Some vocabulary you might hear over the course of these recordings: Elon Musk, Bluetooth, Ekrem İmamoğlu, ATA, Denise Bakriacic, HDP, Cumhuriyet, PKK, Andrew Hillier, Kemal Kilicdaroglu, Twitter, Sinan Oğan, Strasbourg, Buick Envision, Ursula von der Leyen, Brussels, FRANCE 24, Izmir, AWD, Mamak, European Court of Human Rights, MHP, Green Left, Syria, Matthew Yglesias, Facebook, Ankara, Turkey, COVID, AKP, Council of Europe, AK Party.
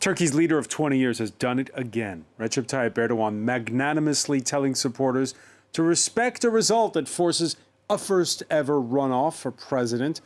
Turkey's leader of 20 years has done it again. Recep Tayyip Erdogan magnanimously telling supporters to respect a result that forces a first-ever runoff for president.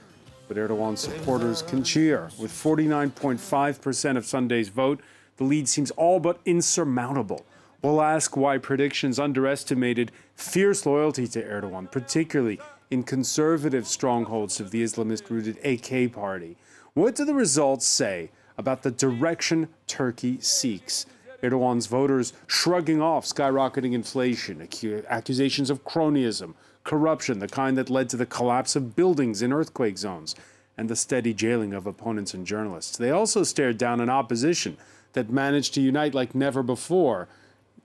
But Erdogan's supporters can cheer. With 49.5% of Sunday's vote, the lead seems all but insurmountable. We'll ask why predictions underestimated fierce loyalty to Erdogan, particularly in conservative strongholds of the Islamist-rooted AK Party. What do the results say about the direction Turkey seeks? Erdogan's voters shrugging off skyrocketing inflation, accusations of cronyism, corruption, the kind that led to the collapse of buildings in earthquake zones, and the steady jailing of opponents and journalists. They also stared down an opposition that managed to unite like never before,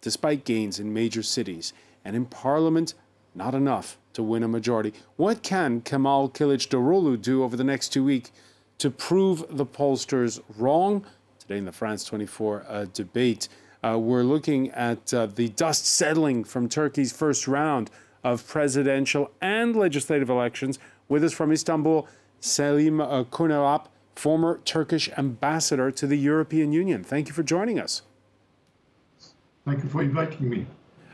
despite gains in major cities. And in parliament, not enough to win a majority. What can Kemal Kilicdaroglu do over the next 2 weeks to prove the pollsters wrong? Today in the France 24 debate, we're looking at the dust settling from Turkey's first round of presidential and legislative elections. With us from Istanbul, Selim Kuneralp, former Turkish ambassador to the European Union. Thank you for joining us. Thank you for inviting me.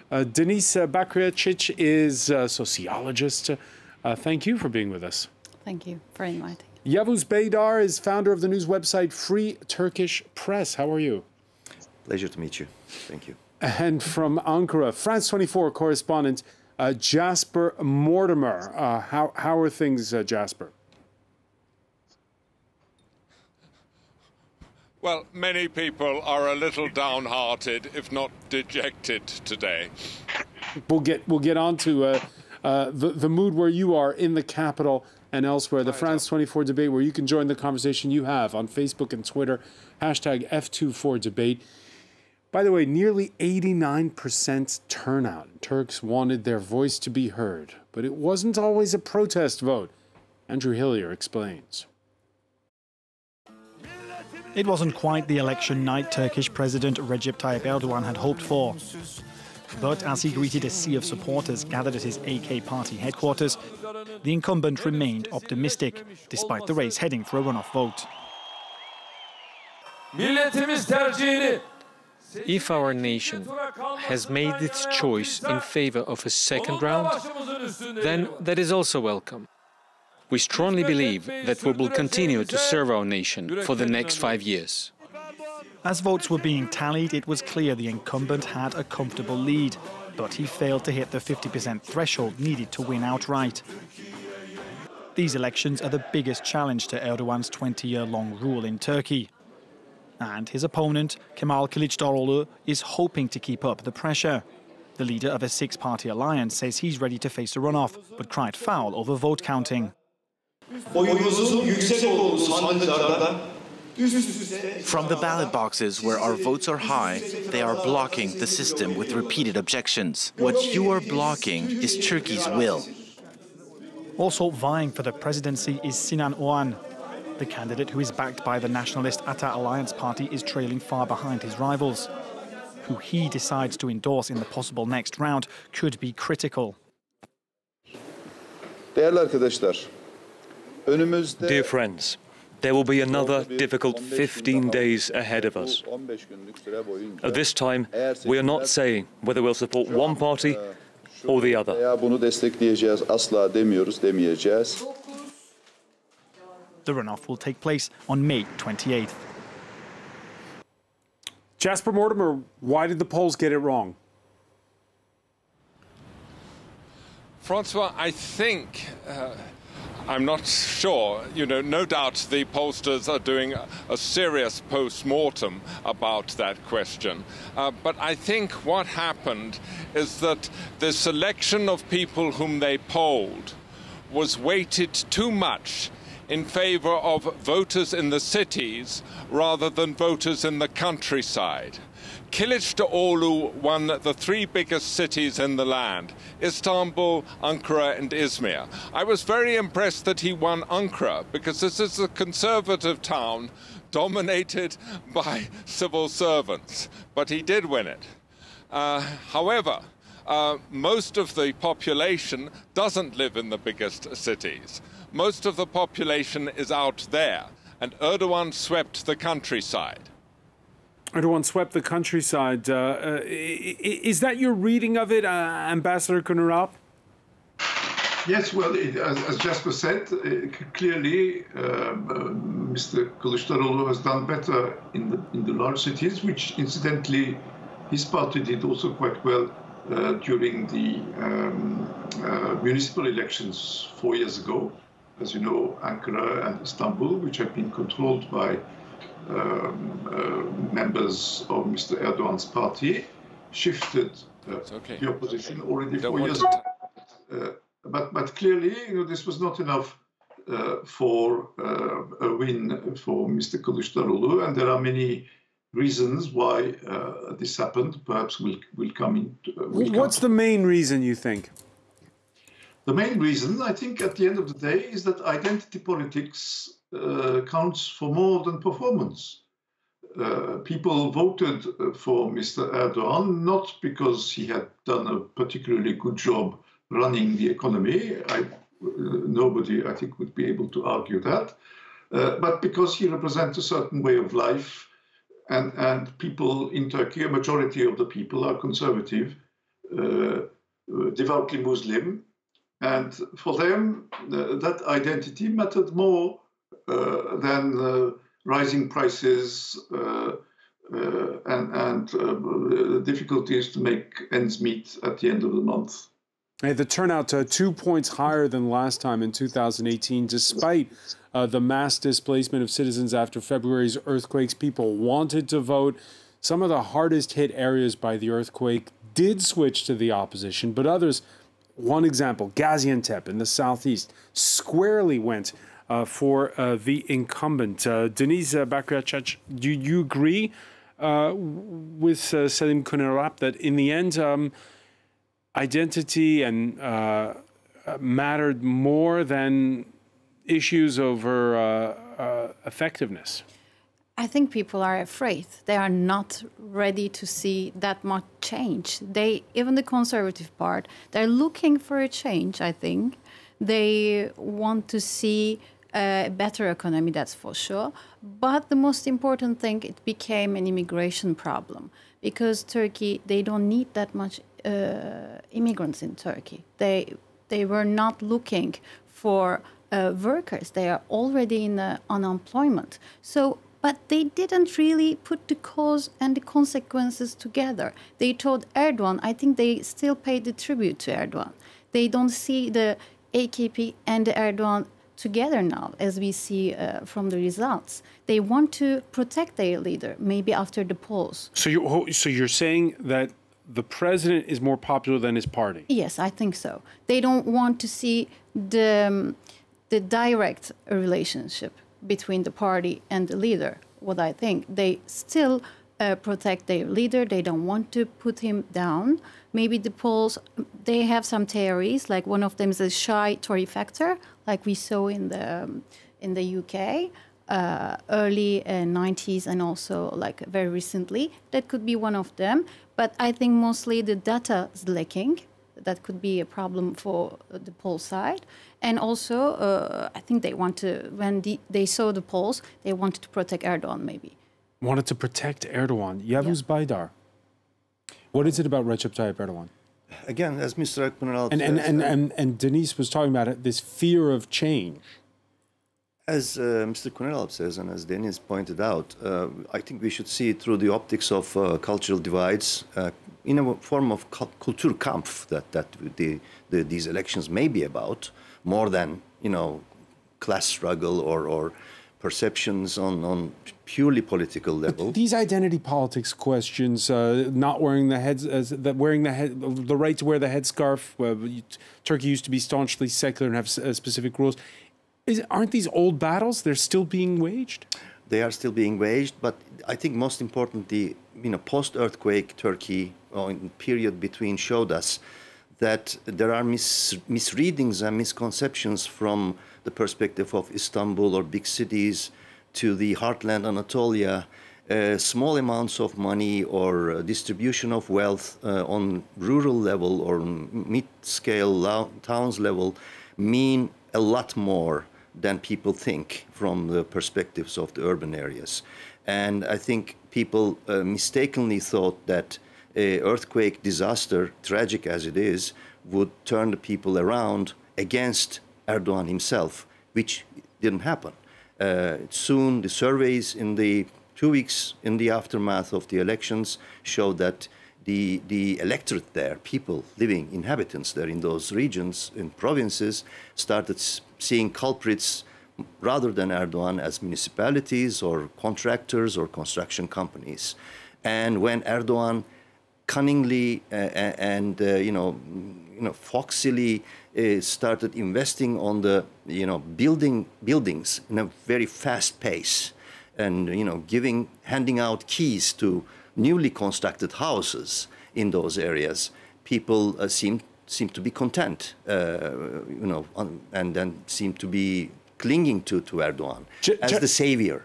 Denise Bakriacic is a sociologist. Thank you for being with us. Thank you for inviting. Yavuz Baydar is founder of the news website Free Turkish Press. How are you? Pleasure to meet you. Thank you. And from Ankara, France 24 correspondent Jasper Mortimer. How are things, Jasper? Well, many people are a little downhearted, if not dejected, today. We'll get on to the mood where you are in the capital and elsewhere. The France 24 debate, where you can join the conversation you have on Facebook and Twitter, hashtag F24debate. By the way, nearly 89% turnout. Turks wanted their voice to be heard, but it wasn't always a protest vote. Andrew Hillier explains. It wasn't quite the election night Turkish President Recep Tayyip Erdogan had hoped for. But as he greeted a sea of supporters gathered at his AK Party headquarters, the incumbent remained optimistic, despite the race heading for a runoff vote. If our nation has made its choice in favor of a second round, then that is also welcome. We strongly believe that we will continue to serve our nation for the next 5 years. As votes were being tallied, it was clear the incumbent had a comfortable lead, but he failed to hit the 50% threshold needed to win outright. These elections are the biggest challenge to Erdogan's 20-year-long rule in Turkey. And his opponent, Kemal Kilicdaroglu, is hoping to keep up the pressure. The leader of a six-party alliance says he's ready to face a runoff, but cried foul over vote counting. From the ballot boxes where our votes are high, they are blocking the system with repeated objections. What you are blocking is Turkey's will. Also vying for the presidency is Sinan Oğan. The candidate, who is backed by the nationalist ATA Alliance Party, is trailing far behind his rivals. Who he decides to endorse in the possible next round could be critical. Dear friends, there will be another difficult 15 days ahead of us. At this time, we are not saying whether we'll support one party or the other. The runoff will take place on May 28th. Jasper Mortimer, why did the polls get it wrong? Francois, I think... I'm not sure. You know, no doubt the pollsters are doing a serious post-mortem about that question. But I think what happened is that the selection of people whom they polled was weighted too much in favor of voters in the cities rather than voters in the countryside. Kilicdaroglu won the three biggest cities in the land, Istanbul, Ankara and Izmir. I was very impressed that he won Ankara, because this is a conservative town dominated by civil servants, but he did win it. However, most of the population doesn't live in the biggest cities. Most of the population is out there, and Erdogan swept the countryside. Erdogan swept the countryside. Is that your reading of it, Ambassador Kuneralp? Yes, well, as Jasper said, clearly Mr. Kilicdaroglu has done better in the large cities, which incidentally his party did also quite well during the municipal elections 4 years ago. As you know, Ankara and Istanbul, which have been controlled by members of Mr. Erdogan's party, shifted the opposition already 4 years ago. But clearly, you know, this was not enough for a win for Mr. Kilicdaroglu, and there are many reasons why this happened. Perhaps we'll come into. What's the main reason, you think? The main reason, I think, at the end of the day, is that identity politics counts for more than performance. People voted for Mr. Erdogan not because he had done a particularly good job running the economy. Nobody, I think, would be able to argue that, but because he represents a certain way of life, and people in Turkey, a majority of the people are conservative, devoutly Muslim, and for them that identity mattered more than rising prices and difficulties to make ends meet at the end of the month. Hey, the turnout 2 points higher than last time in 2018, despite the mass displacement of citizens after February's earthquakes. People wanted to vote. Some of the hardest hit areas by the earthquake did switch to the opposition, but others, one example, Gaziantep in the southeast, squarely went for the incumbent. Denise Bakriacic, do you agree with Selim Kuneralp that in the end, identity and mattered more than issues over effectiveness? I think people are afraid. They are not ready to see that much change. They, even the conservative part, they're looking for a change, I think. They want to see a better economy, that's for sure. But the most important thing, it became an immigration problem. Because Turkey, they don't need that much immigrants in Turkey. They were not looking for workers. They are already in unemployment. So, but they didn't really put the cause and the consequences together. They told Erdogan, I think they still pay the tribute to Erdogan. They don't see the AKP and Erdogan together now, as we see from the results. They want to protect their leader, maybe after the polls. So you're saying that the president is more popular than his party? Yes, I think so. They don't want to see the direct relationship between the party and the leader, what I think. They still protect their leader. They don't want to put him down. Maybe the polls, they have some theories, like one of them is a shy Tory factor, like we saw in the UK. Early 90s and also like very recently. That could be one of them. But I think mostly the data is lacking. That could be a problem for the poll side. And also, I think they want to, when they saw the polls, they wanted to protect Erdogan, maybe. Wanted to protect Erdogan. Yavuz Baydar, what is it about Recep Tayyip Erdogan? Again, as Mr. Kuneralp says... And Denise was talking about it, this fear of change. As Mr. Kuneralp says, and as Denise pointed out, I think we should see it through the optics of cultural divides in a form of Kulturkampf that these elections may be about, more than, you know, class struggle or perceptions on purely political level. But these identity politics questions, not wearing the heads, the right to wear the headscarf. Turkey used to be staunchly secular and have specific rules. Aren't these old battles? They're still being waged? They are still being waged, but I think most importantly, you know, post-earthquake Turkey, or in the period between, showed us that there are misreadings and misconceptions from the perspective of Istanbul or big cities to the heartland Anatolia, small amounts of money or distribution of wealth on rural level or mid-scale towns level mean a lot more than people think from the perspectives of the urban areas. And I think people mistakenly thought that an earthquake disaster, tragic as it is, would turn the people around against Erdogan himself, which didn't happen. Soon the surveys in the 2 weeks in the aftermath of the elections showed that the electorate there, people living, inhabitants there in those regions, in provinces, started seeing culprits rather than Erdogan as municipalities or contractors or construction companies. And when Erdogan cunningly and foxily started investing on the buildings in a very fast pace, and handing out keys to newly constructed houses in those areas, people seemed to be content, and then seemed to be clinging to Erdogan as the savior,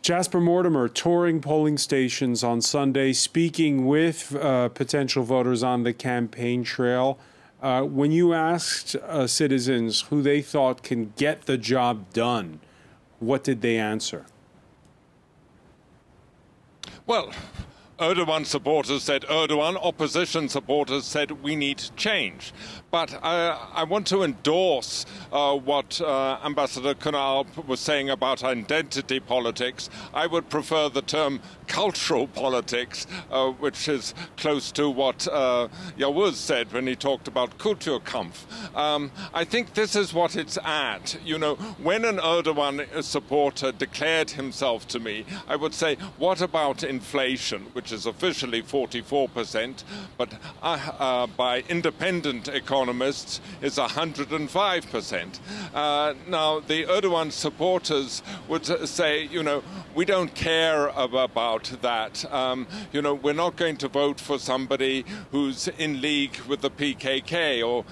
Jasper Mortimer touring polling stations on Sunday, speaking with potential voters on the campaign trail. When you asked citizens who they thought can get the job done, what did they answer? Well, Erdogan supporters said Erdogan, opposition supporters said we need change. But I want to endorse what Ambassador Kuneralp was saying about identity politics. I would prefer the term cultural politics, which is close to what Yavuz said when he talked about Kulturkampf. I think this is what it's at. When an Erdogan supporter declared himself to me, I would say, what about inflation, which is officially 44%, but by independent economists is 105%. Now, the Erdogan supporters would say, we don't care about that. We're not going to vote for somebody who's in league with the PKK or,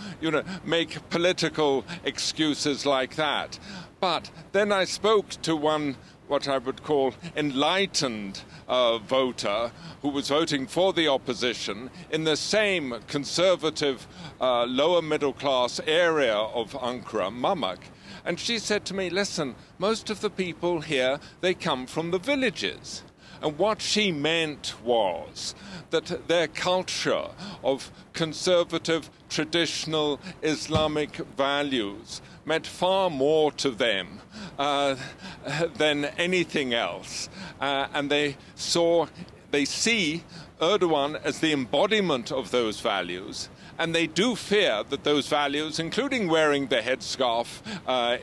make political excuses like that. But then I spoke to one, what I would call enlightened voter who was voting for the opposition in the same conservative lower middle class area of Ankara, Mamak. And she said to me, listen, most of the people here, they come from the villages. And what she meant was that their culture of conservative, traditional Islamic values meant far more to them than anything else. And they see Erdogan as the embodiment of those values. And they do fear that those values, including wearing the headscarf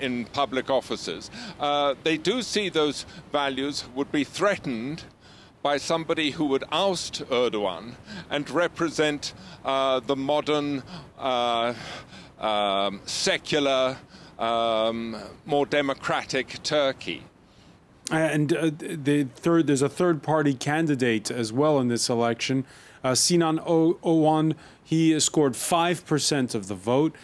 in public offices, they do see those values would be threatened by somebody who would oust Erdogan and represent the modern, secular, more democratic Turkey. And there's a third-party candidate as well in this election, Sinan Oğan. He scored 5% of the vote.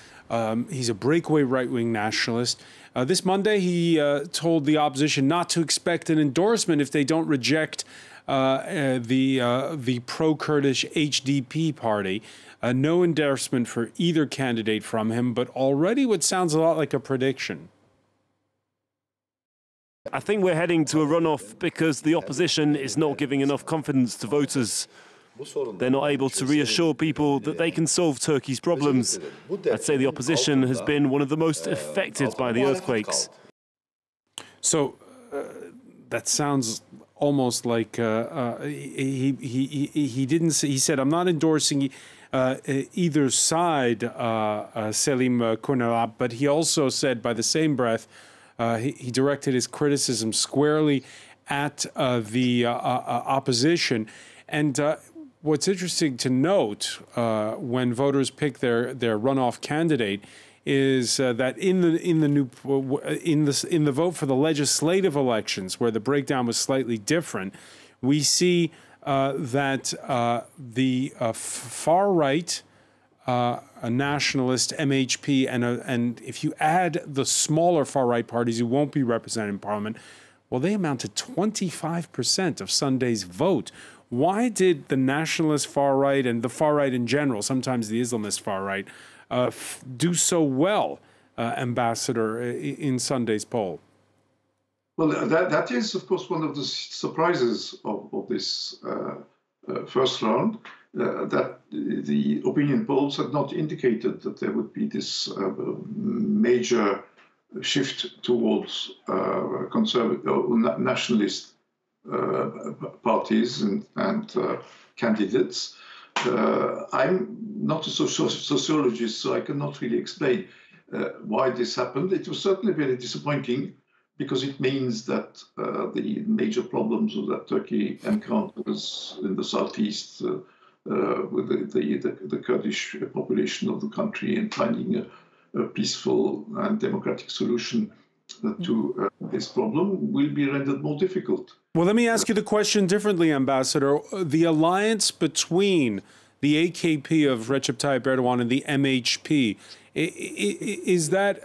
He's a breakaway right-wing nationalist. This Monday, he told the opposition not to expect an endorsement if they don't reject the pro-Kurdish HDP party. No endorsement for either candidate from him, but already what sounds a lot like a prediction. I think we're heading to a runoff because the opposition is not giving enough confidence to voters. They're not able to reassure people that they can solve Turkey's problems. I'd say the opposition has been one of the most affected by the earthquakes. So that sounds almost like he didn't say, he said, I'm not endorsing either side, Selim Kuneralp, but he also said by the same breath, he directed his criticism squarely at the opposition. And what's interesting to note when voters pick their runoff candidate is that in the vote for the legislative elections, where the breakdown was slightly different, we see that the far right, a nationalist MHP, and if you add the smaller far right parties who won't be represented in parliament, Well, they amount to 25% of Sunday's vote. Why did the nationalist far right and the far right in general, sometimes the Islamist far right, do so well, Ambassador, in Sunday's poll? Well, that is, of course, one of the surprises of this first round, that the opinion polls had not indicated that there would be this major shift towards conservative or nationalist parties and candidates. I'm not a sociologist, so I cannot really explain why this happened. It was certainly very disappointing, because it means that the major problems that Turkey encounters in the southeast with the Kurdish population of the country, and finding a peaceful and democratic solution to this problem will be rendered more difficult. Well, let me ask you the question differently, Ambassador. The alliance between the AKP of Recep Tayyip Erdogan and the MHP, is that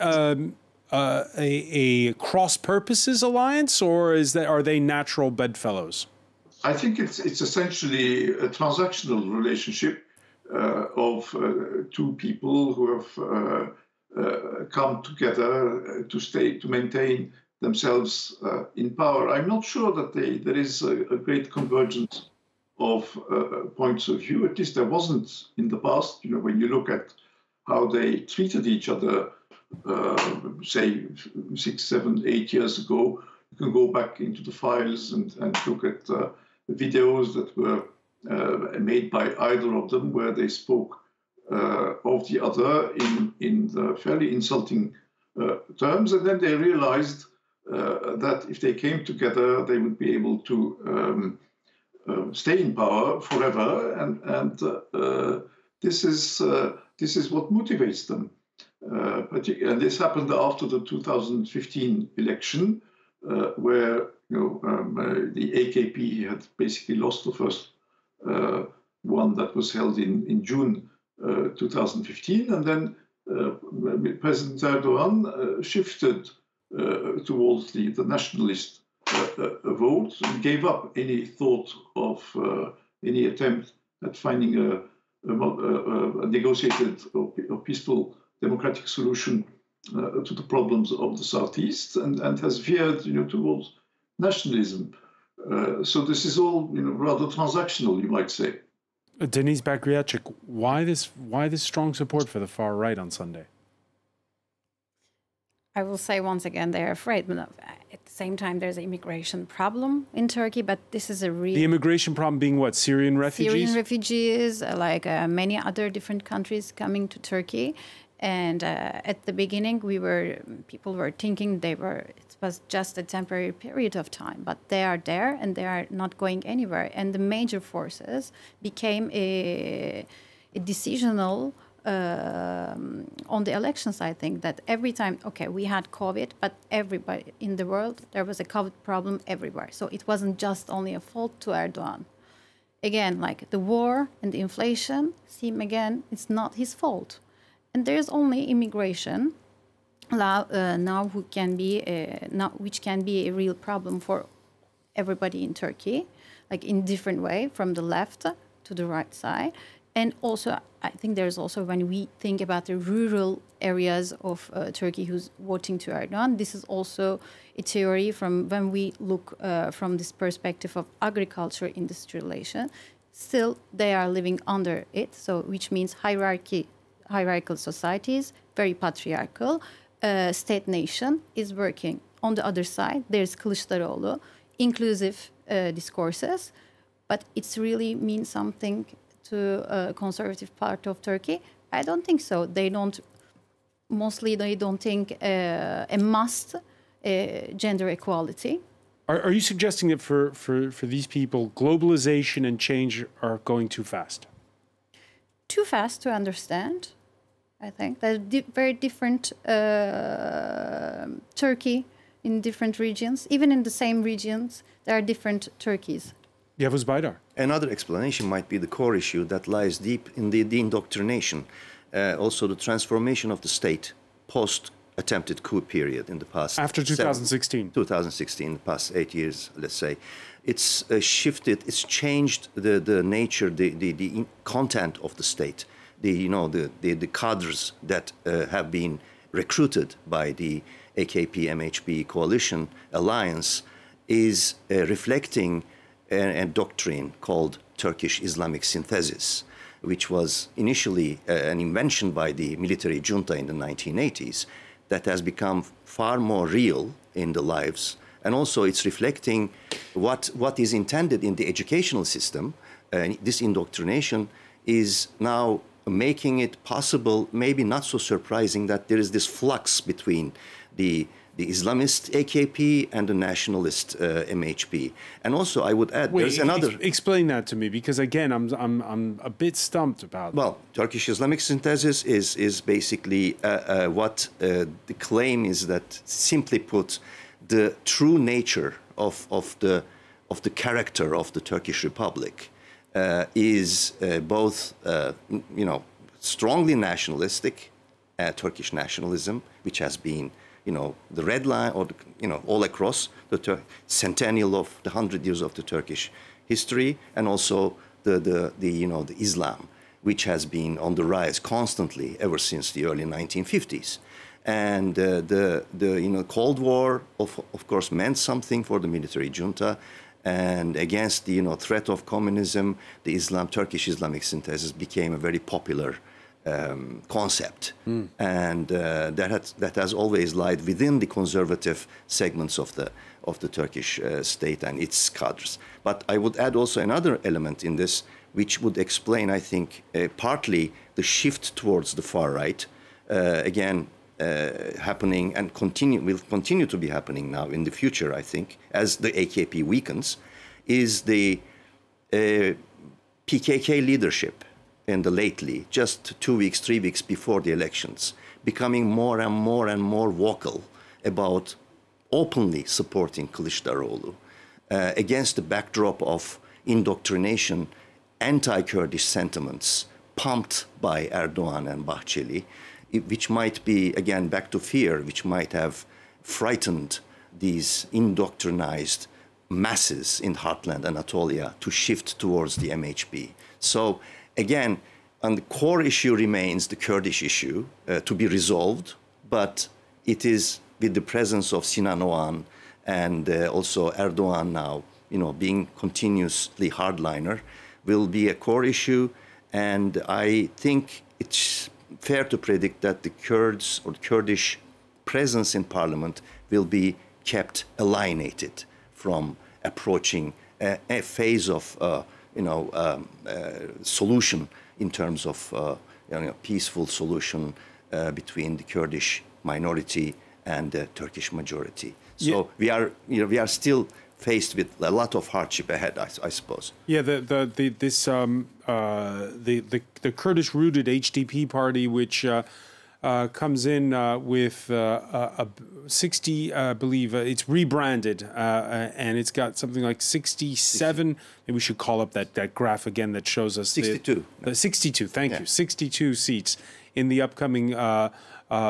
a cross-purposes alliance, or is that, are they natural bedfellows? I think it's essentially a transactional relationship of two people who have come together to maintain themselves in power. I'm not sure that there is a great convergence of points of view. At least there wasn't in the past. You know, when you look at how they treated each other, say 6, 7, 8 years ago, you can go back into the files and look at videos that were made by either of them, where they spoke of the other in the fairly insulting terms, and then they realized that if they came together, they would be able to stay in power forever, and this is what motivates them. And this happened after the 2015 election, where the AKP had basically lost the first one that was held in June 2015, and then President Erdogan shifted towards the nationalist vote and gave up any thought of any attempt at finding a negotiated or peaceful democratic solution to the problems of the southeast, and has veered towards nationalism. So this is all rather transactional, you might say. Denise Bakriacic, why this strong support for the far right on Sunday? I will say once again, they are afraid. But at the same time, there's an immigration problem in Turkey, but this is a real... The immigration problem being what? Syrian refugees? Syrian refugees, like many other different countries coming to Turkey. And at the beginning, people were thinking it was just a temporary period of time, but they are there and they are not going anywhere. And the major forces became a decisional on the elections. I think that every time, okay, we had COVID, but everybody in the world, there was a COVID problem everywhere. So it wasn't just only a fault to Erdogan. Again, like the war and the inflation seem again, it's not his fault. And there's only immigration now who can be which can be a real problem for everybody in Turkey, like in different way, from the left to the right side. And also, I think there's also, when we think about the rural areas of Turkey who's voting to Erdogan, this is also a theory from when we look from this perspective of agriculture industrialization. Still, they are living under it, so which means hierarchical societies, very patriarchal, state-nation is working. On the other side, there's Kilicdaroglu, inclusive discourses, but it's really means something to a conservative part of Turkey? I don't think so. They don't, mostly they don't think a must gender equality. Are you suggesting that for these people, globalization and change are going too fast? Too fast to understand, I think. There's very different Turkey in different regions. Even in the same regions, there are different Turkeys. Yavuz Baydar. Another explanation might be the core issue that lies deep in the indoctrination, also the transformation of the state post attempted coup period in the past... After 2016. 2016, the past 8 years, let's say. It's shifted, it's changed the nature, the content of the state, the cadres that have been recruited by the AKP-MHP coalition alliance is reflecting a doctrine called Turkish Islamic synthesis, which was initially an invention by the military junta in the 1980s that has become far more real in the lives. And also it's reflecting what is intended in the educational system. This indoctrination is now making it possible, maybe not so surprising, that there is this flux between the Islamist AKP and the nationalist MHP. And also, I would add, there's another... Explain that to me, because again, I'm a bit stumped about that. Well, Turkish Islamic synthesis is basically what the claim is that, simply put, the true nature of the character of the Turkish Republic is both, strongly nationalistic, Turkish nationalism, which has been, the red line, or all across the centennial of the 100 years of the Turkish history, and also the Islam, which has been on the rise constantly ever since the early 1950s. And the Cold War, of course, meant something for the military junta, and against the threat of communism, the Turkish Islamic synthesis became a very popular concept, and that has always lied within the conservative segments of the Turkish state and its cadres. But I would add also another element in this, which would explain, I think, partly the shift towards the far right. Again. Happening and will continue to be happening now in the future, I think, as the AKP weakens, is the PKK leadership in the lately, just 2 weeks, 3 weeks before the elections, becoming more and more vocal about openly supporting Kilicdaroglu against the backdrop of indoctrination, anti-Kurdish sentiments pumped by Erdogan and Bahçeli, which might be, again, back to fear, which might have frightened these indoctrinized masses in heartland Anatolia to shift towards the MHP. So, again, and the core issue remains the Kurdish issue to be resolved, but it is with the presence of Sinan Oğan and also Erdogan now, being continuously hardliner, will be a core issue, and I think it's fair to predict that the Kurds or Kurdish presence in parliament will be kept alienated from approaching a phase of, solution in terms of, peaceful solution between the Kurdish minority and the Turkish majority. So we are still faced with a lot of hardship ahead, I suppose. Yeah, the Kurdish-rooted HDP party, which comes in with a 60, I believe, it's rebranded, and it's got something like 67. 60. Maybe we should call up that graph again that shows us 62. The 62. Thank you. 62 seats in the upcoming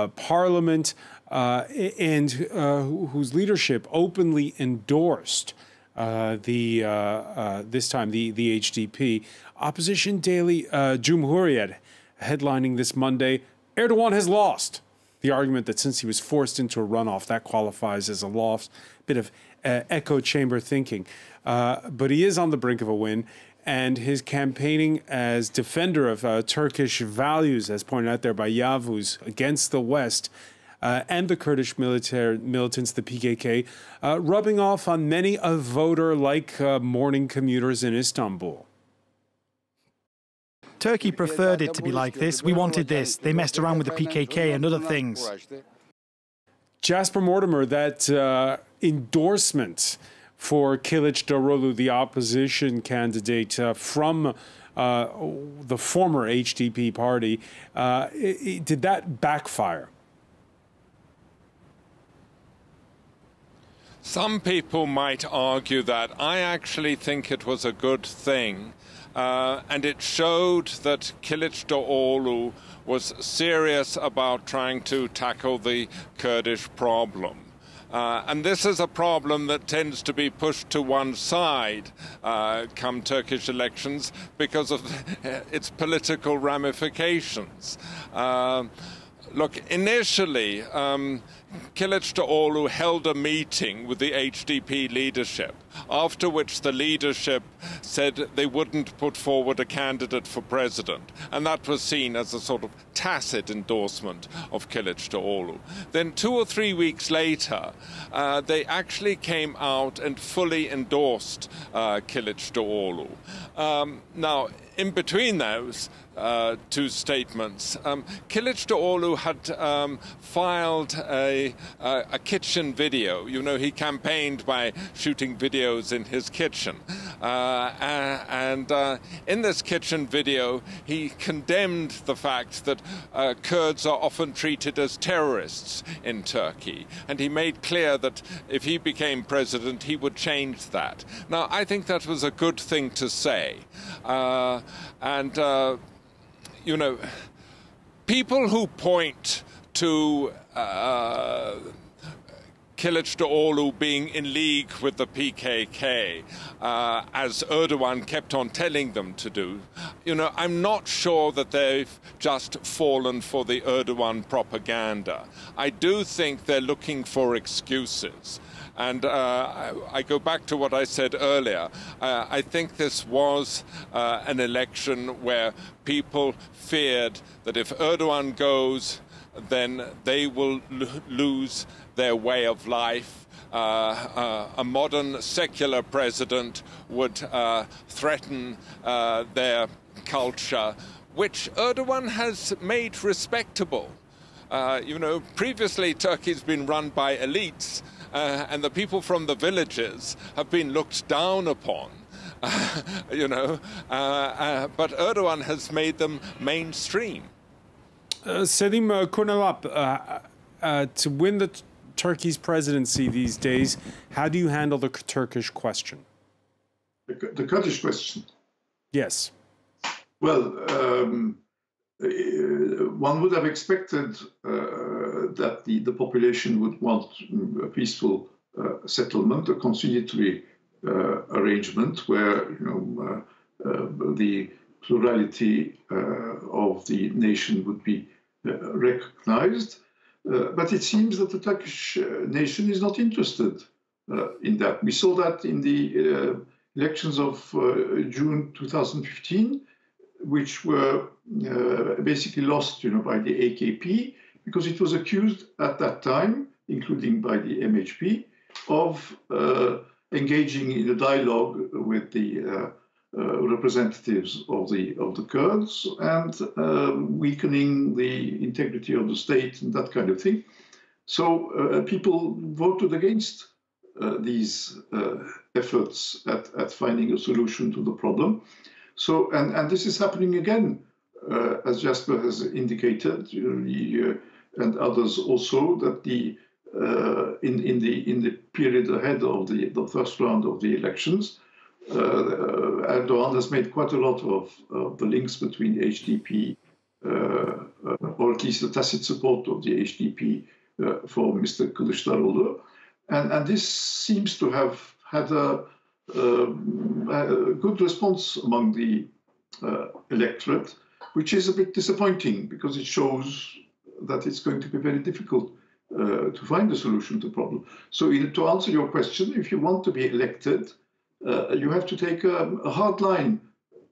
parliament. And whose leadership openly endorsed this time the HDP. Opposition daily Cumhuriyet headlining this Monday, Erdogan has lost. The argument that since he was forced into a runoff, that qualifies as a loss. Bit of echo chamber thinking. But he is on the brink of a win. And his campaigning as defender of Turkish values, as pointed out there by Yavuz, against the West, and the Kurdish militants, the PKK, rubbing off on many a voter like morning commuters in Istanbul. Turkey preferred it to be like this. We wanted this. They messed around with the PKK and other things. Jasper Mortimer, that endorsement for Kilicdaroglu, the opposition candidate from the former HDP party, did that backfire? Some people might argue that. I actually think it was a good thing and it showed that Kilicdaroglu was serious about trying to tackle the Kurdish problem. And this is a problem that tends to be pushed to one side come Turkish elections because of its political ramifications. Look, initially, Kilicdaroglu held a meeting with the HDP leadership, after which the leadership said they wouldn't put forward a candidate for president. And that was seen as a sort of tacit endorsement of Kilicdaroglu. Then 2 or 3 weeks later, they actually came out and fully endorsed Kilicdaroglu. Now, in between those two statements, Kilicdaroglu had filed a kitchen video. You know, he campaigned by shooting videos in his kitchen. And in this kitchen video, he condemned the fact that Kurds are often treated as terrorists in Turkey. And he made clear that if he became president, he would change that. Now, I think that was a good thing to say. You know, people who point to Kilicdaroglu being in league with the PKK, as Erdogan kept on telling them to do, you know, I'm not sure that they've just fallen for the Erdogan propaganda. I do think they're looking for excuses. And I go back to what I said earlier. I think this was an election where people feared that if Erdogan goes, then they will lose their way of life. A modern secular president would threaten their culture, which Erdogan has made respectable. You know, previously Turkey's been run by elites, and the people from the villages have been looked down upon, you know, but Erdogan has made them mainstream. Selim Kuneralp, to win the Turkey's presidency these days, how do you handle the Turkish question? The Kurdish question? Yes. Well, one would have expected that the population would want a peaceful settlement, a conciliatory arrangement where, you know, the plurality of the nation would be recognized. But it seems that the Turkish nation is not interested in that. We saw that in the elections of June 2015, which were basically lost, you know, by the AKP, because it was accused at that time, including by the MHP, of engaging in a dialogue with the representatives of the Kurds and weakening the integrity of the state and that kind of thing. So people voted against these efforts at finding a solution to the problem. So, and this is happening again, as Jasper has indicated, you know, and others also, that the in the period ahead of the first round of the elections, Erdogan has made quite a lot of the links between HDP, or at least the tacit support of the HDP for Mr. Kilicdaroglu, and this seems to have had a good response among the electorate, which is a bit disappointing because it shows that it's going to be very difficult to find a solution to the problem. So to answer your question, if you want to be elected, you have to take a hard line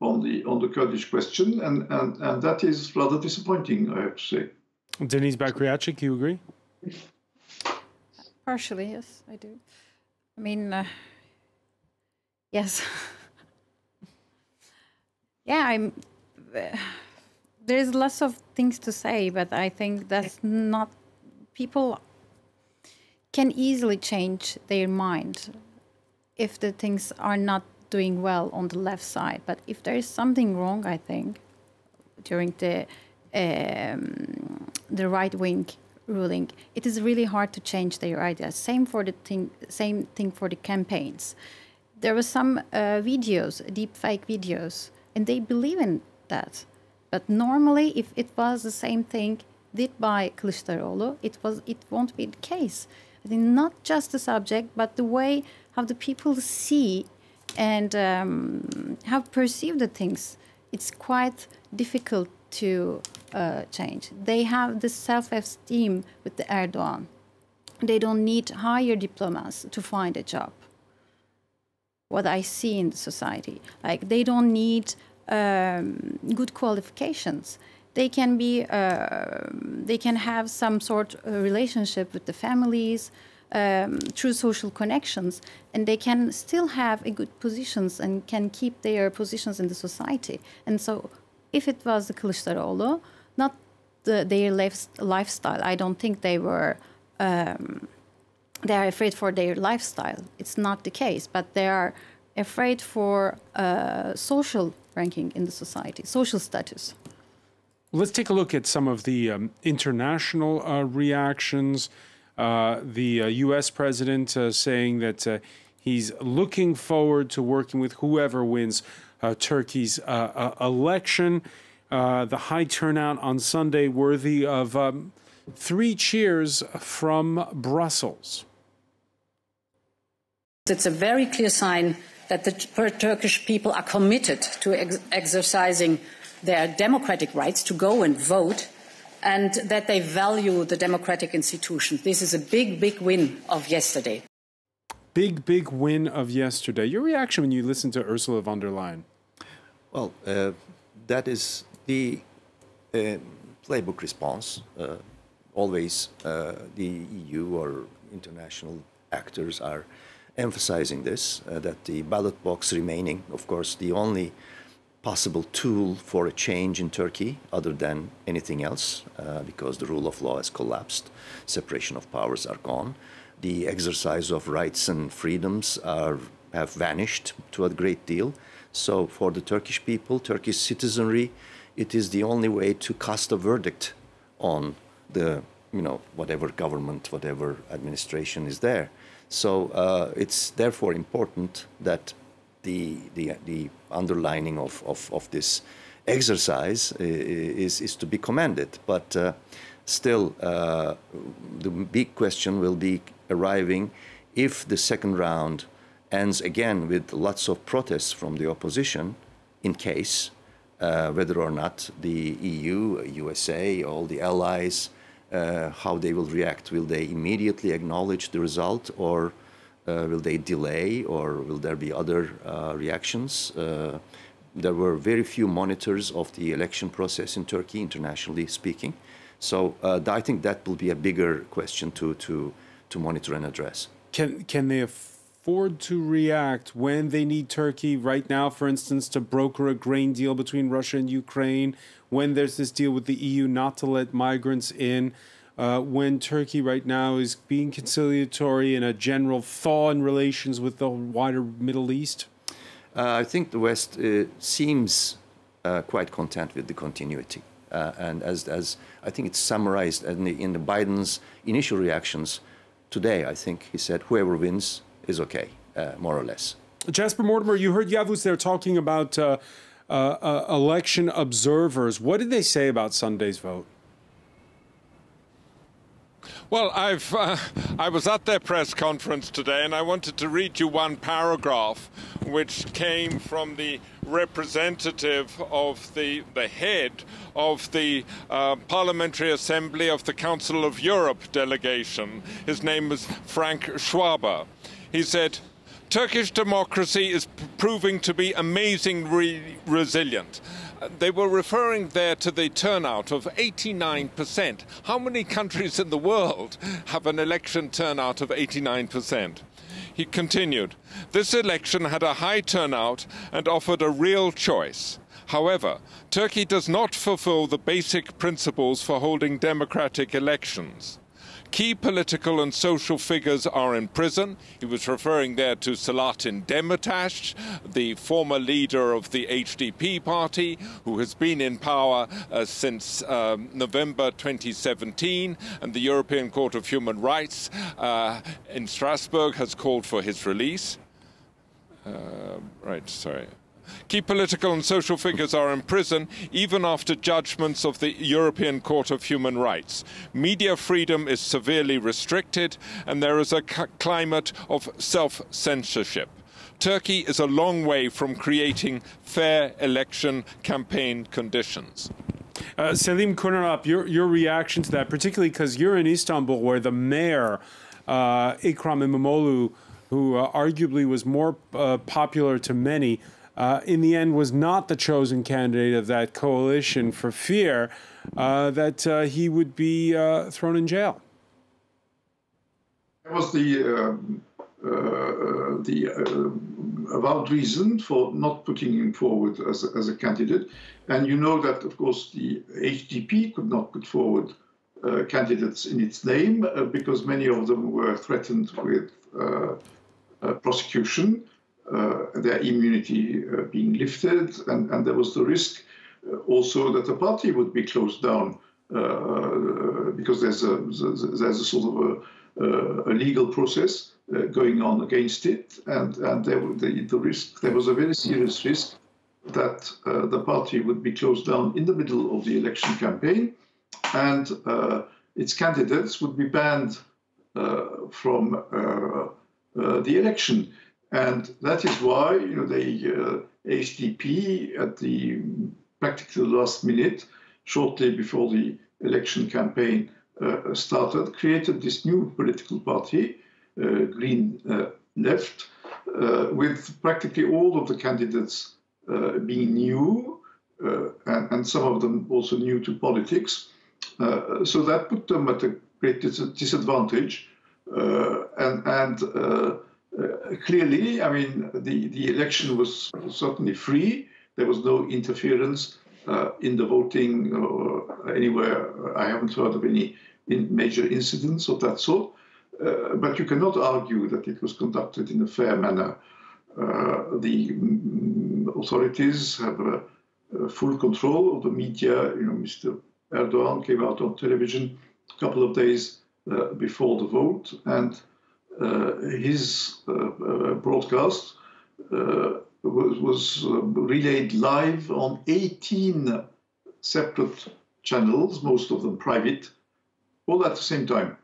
on the Kurdish question, and that is rather disappointing, I have to say. Denise Bakriacic, you agree? Partially, yes, I do. I mean, yes. Yeah, there's lots of things to say, but I think that's not... People can easily change their mind if the things are not doing well on the left side. But if there is something wrong, I think, during the right-wing ruling, it is really hard to change their ideas. Same thing for the campaigns. There were some videos, deep fake videos, and they believe in that. But normally, if it was the same thing did by Kilicdaroglu, it won't be the case. I think not just the subject, but the way how the people see and have perceived the things. It's quite difficult to change. They have the self-esteem with the Erdogan. They don't need higher diplomats to find a job. What I see in the society, like they don't need good qualifications. They can be, they can have some sort of relationship with the families through social connections, and they can still have a good positions and can keep their positions in the society. And so, if it was the Kilicdaroglu, not their lifestyle. I don't think they were. They are afraid for their lifestyle. It's not the case, but they are afraid for social ranking in the society, social status. Let's take a look at some of the international reactions. The U.S. president saying that he's looking forward to working with whoever wins Turkey's election. The high turnout on Sunday worthy of three cheers from Brussels. It's a very clear sign that the Turkish people are committed to exercising their democratic rights to go and vote, and that they value the democratic institutions. This is a big, big win of yesterday. Big, big win of yesterday. Your reaction when you listen to Ursula von der Leyen? Well, that is the playbook response. Always the EU or international actors are emphasizing this, that the ballot box remaining, of course, the only possible tool for a change in Turkey other than anything else, because the rule of law has collapsed, separation of powers are gone, the exercise of rights and freedoms have vanished to a great deal. So for the Turkish people, Turkish citizenry, it is the only way to cast a verdict on the, you know, whatever government, whatever administration is there. So it's therefore important that the underlining of this exercise is to be commended. But still, the big question will be arriving if the second round ends again with lots of protests from the opposition, in case whether or not the EU, USA, all the allies, how they will react. Will they immediately acknowledge the result, or will they delay, or will there be other reactions? There were very few monitors of the election process in Turkey, internationally speaking. So I think that will be a bigger question to monitor and address. Can they afford to react when they need Turkey right now, for instance, to broker a grain deal between Russia and Ukraine, when there's this deal with the EU not to let migrants in? When Turkey right now is being conciliatory in a general thaw in relations with the wider Middle East? I think the West seems quite content with the continuity. And as I think it's summarized in the Biden's initial reactions today, I think he said, whoever wins is okay, more or less. Jasper Mortimer, you heard Yavuz there talking about election observers. What did they say about Sunday's vote? Well, I was at their press conference today, and I wanted to read you one paragraph which came from the representative of the head of the Parliamentary Assembly of the Council of Europe delegation. His name was Frank Schwaber. He said, Turkish democracy is proving to be amazingly resilient. They were referring there to the turnout of 89%. How many countries in the world have an election turnout of 89%? He continued, this election had a high turnout and offered a real choice. However, Turkey does not fulfill the basic principles for holding democratic elections. Key political and social figures are in prison. He was referring there to Selahattin Demirtaş, the former leader of the HDP party, who has been in power since November 2017, and the European Court of Human Rights in Strasbourg has called for his release. Right, sorry. Key political and social figures are in prison even after judgments of the European Court of Human Rights. Media freedom is severely restricted, and there is a climate of self-censorship. Turkey is a long way from creating fair election campaign conditions. Selim Kuneralp, your reaction to that, particularly because you're in Istanbul, where the mayor, Ekrem İmamoğlu, who arguably was more popular to many, in the end was not the chosen candidate of that coalition for fear that he would be thrown in jail. That was the avowed reason for not putting him forward as a candidate. And you know that, of course, the HDP could not put forward candidates in its name because many of them were threatened with prosecution, their immunity being lifted, and there was the risk also that the party would be closed down because there's a sort of a legal process going on against it, and there was a very serious risk that the party would be closed down in the middle of the election campaign, and its candidates would be banned from the election. And that is why, you know, the HDP at the practically last minute, shortly before the election campaign started, created this new political party, Green Left, with practically all of the candidates being new, and some of them also new to politics. So that put them at a great disadvantage. Clearly, I mean, the election was certainly free. There was no interference in the voting or anywhere. I haven't heard of any major incidents of that sort. But you cannot argue that it was conducted in a fair manner. The authorities have full control of the media. You know, Mr. Erdogan came out on television a couple of days before the vote, and his broadcast was relayed live on 18 separate channels, most of them private, all at the same time.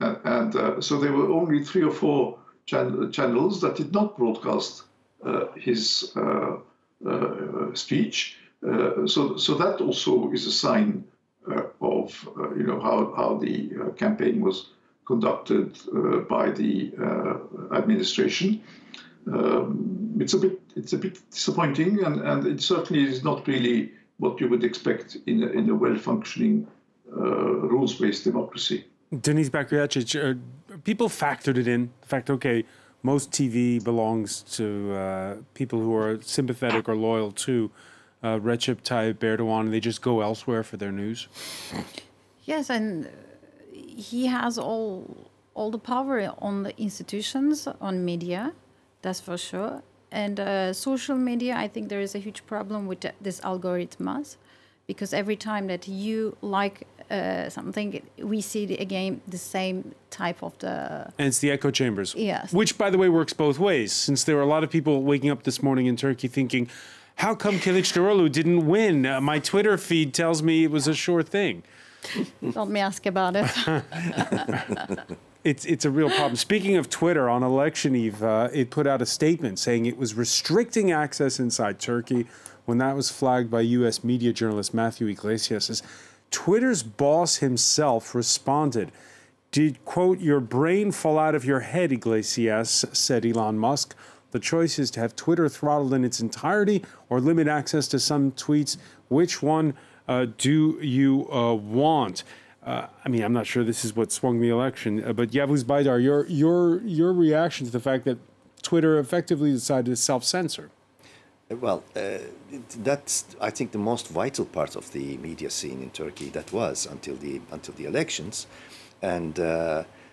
And so there were only three or four channels that did not broadcast his speech. So that also is a sign of you know, how the campaign was conducted by the administration. It's a bit disappointing, and it certainly is not really what you would expect in a well-functioning rules-based democracy. Denise Bakriacic, people factored it in. In fact, okay, most TV belongs to people who are sympathetic or loyal to Recep Tayyip Erdogan, and they just go elsewhere for their news. Yes, and he has all the power on the institutions, on media, that's for sure. And social media, I think there is a huge problem with this algorithms, because every time that you like something, we see again the same type of the... And it's the echo chambers. Yes. Which, by the way, works both ways, since there were a lot of people waking up this morning in Turkey thinking, how come Kilicdaroglu didn't win? My Twitter feed tells me it was a sure thing. Don't me ask about it. It's a real problem. Speaking of Twitter, on election eve, it put out a statement saying it was restricting access inside Turkey when that was flagged by U.S. media journalist Matthew Yglesias. Twitter's boss himself responded, "Did, quote, your brain fall out of your head, Iglesias," said Elon Musk. "The choice is to have Twitter throttled in its entirety or limit access to some tweets. Which one do you want?" I mean, I'm not sure this is what swung the election, but Yavuz Baydar, your reaction to the fact that Twitter effectively decided to self-censor? Well, that's, I think, the most vital part of the media scene in Turkey. That was until the elections, and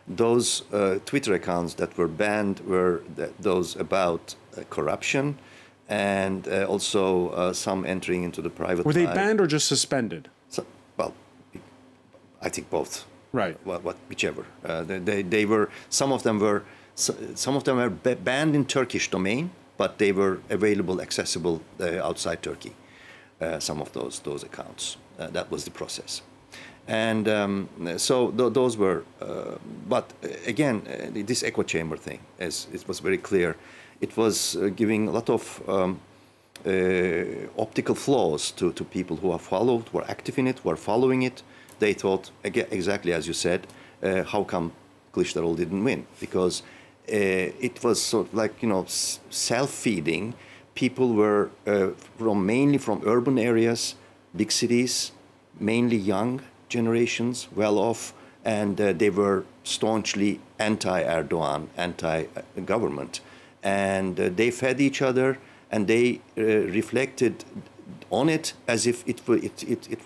those Twitter accounts that were banned were those about corruption, and also some entering into the private. Were they banned or just suspended? So, well, I think both. Right. Whichever. Some of them were banned in Turkish domain. but they were available, accessible outside Turkey, some of those accounts. That was the process. And so those were, but again, this echo chamber thing, as it was very clear, it was giving a lot of optical flaws to people who have followed, who are active in it, who are following it. They thought, again, exactly as you said, how come Kilicdaroglu didn't win? Because it was sort of like, you know, self-feeding. People were mainly from urban areas, big cities, mainly young generations, well off, and they were staunchly anti-Erdogan, anti-government. And they fed each other, and they reflected on it as if it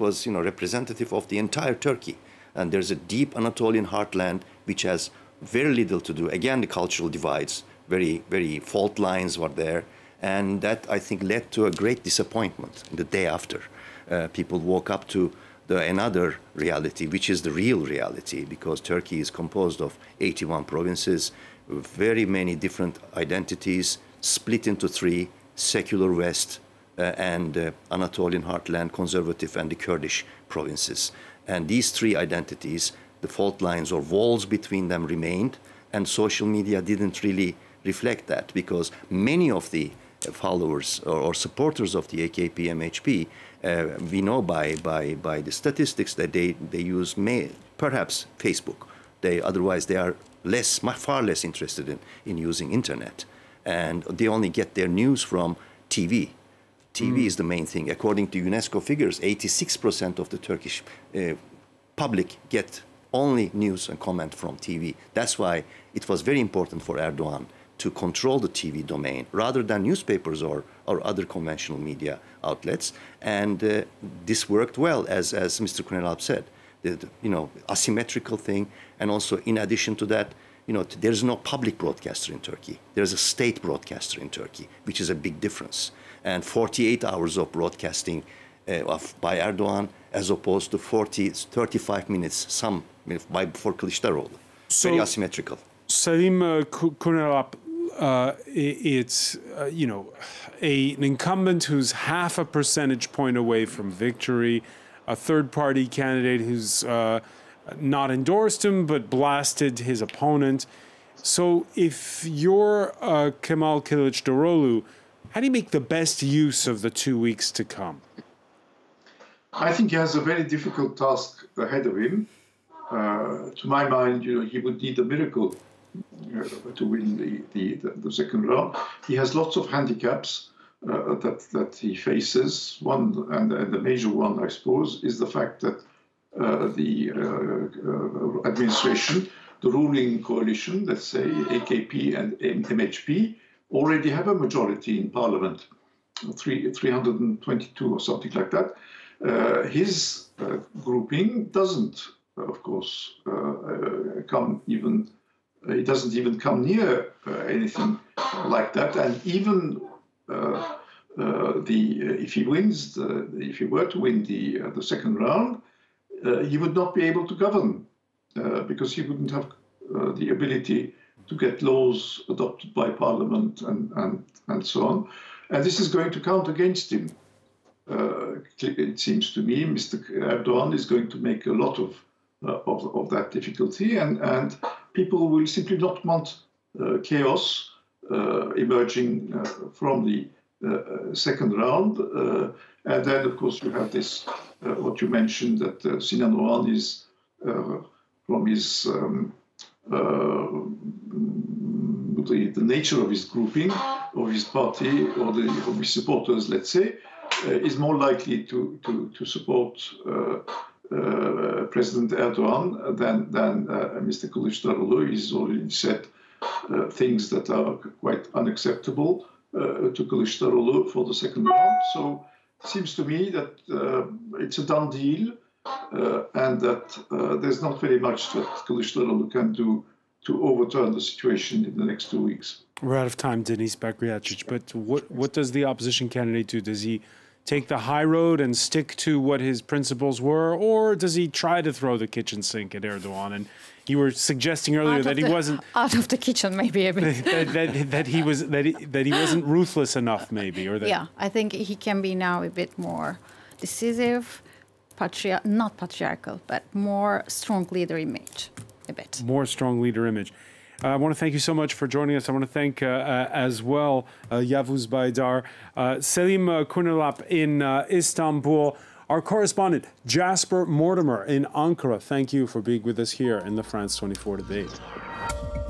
was, you know, representative of the entire Turkey. And there's a deep Anatolian heartland which has very little to do. Again, the cultural divides, very, very fault lines were there. And that, I think, led to a great disappointment the day after. People woke up to another reality, which is the real reality, because Turkey is composed of 81 provinces, very many different identities, split into three, secular West and Anatolian heartland, conservative, and the Kurdish provinces. And these three identities, the fault lines or walls between them remained, and social media didn't really reflect that, because many of the followers or supporters of the AKP, MHP, we know by the statistics that they use perhaps Facebook. Otherwise they are less, far less interested in using internet. And they only get their news from TV. TV is the main thing. According to UNESCO figures, 86% of the Turkish public get only news and comment from TV. That's why it was very important for Erdogan to control the TV domain rather than newspapers or other conventional media outlets. And this worked well, as Mr. Kuneralp said, the, you know, asymmetrical thing. And also, in addition to that, you know, there's no public broadcaster in Turkey. There's a state broadcaster in Turkey, which is a big difference. And 48 hours of broadcasting by Erdogan, as opposed to 35 minutes, some for Kilicdaroglu. So, very asymmetrical. Selim Kuneralp, it's, you know, an incumbent who's half a percentage point away from victory, a third-party candidate who's not endorsed him but blasted his opponent. So if you're Kemal Kilicdaroglu, how do you make the best use of the 2 weeks to come? I think he has a very difficult task ahead of him. To my mind, you know, he would need a miracle to win the second round. He has lots of handicaps that he faces. One, and the major one, I suppose, is the fact that the administration, the ruling coalition, let's say AKP and MHP, already have a majority in parliament, 322 or something like that. His grouping doesn't, of course, come near anything like that. And even if he wins, if he were to win the second round, he would not be able to govern because he wouldn't have the ability to get laws adopted by parliament and so on. And this is going to count against him. It seems to me Mr. Erdogan is going to make a lot of that difficulty, and people will simply not want chaos emerging from the second round. And then, of course, you have this, what you mentioned, that Sinan Oğan is, from his the nature of his grouping, of his party, or of his supporters, let's say, is more likely to support President Erdogan than Mr. Kilicdaroglu. He's already said things that are quite unacceptable to Kilicdaroglu for the second round. So it seems to me that it's a done deal, and that there's not very much that Kilicdaroglu can do to overturn the situation in the next 2 weeks. We're out of time, Denise Bakriacic, but what does the opposition candidate do? Does he take the high road and stick to what his principles were, or does he try to throw the kitchen sink at Erdogan? And you were suggesting earlier that he wasn't out of the kitchen, maybe a bit. that he wasn't ruthless enough, maybe, or that. Yeah, I think he can be now a bit more decisive, not patriarchal, but more strong leader image, a bit. More strong leader image. I want to thank you so much for joining us. I want to thank as well Yavuz Baydar, Selim Kuneralp in Istanbul, our correspondent Jasper Mortimer in Ankara. Thank you for being with us here in the France 24 debate.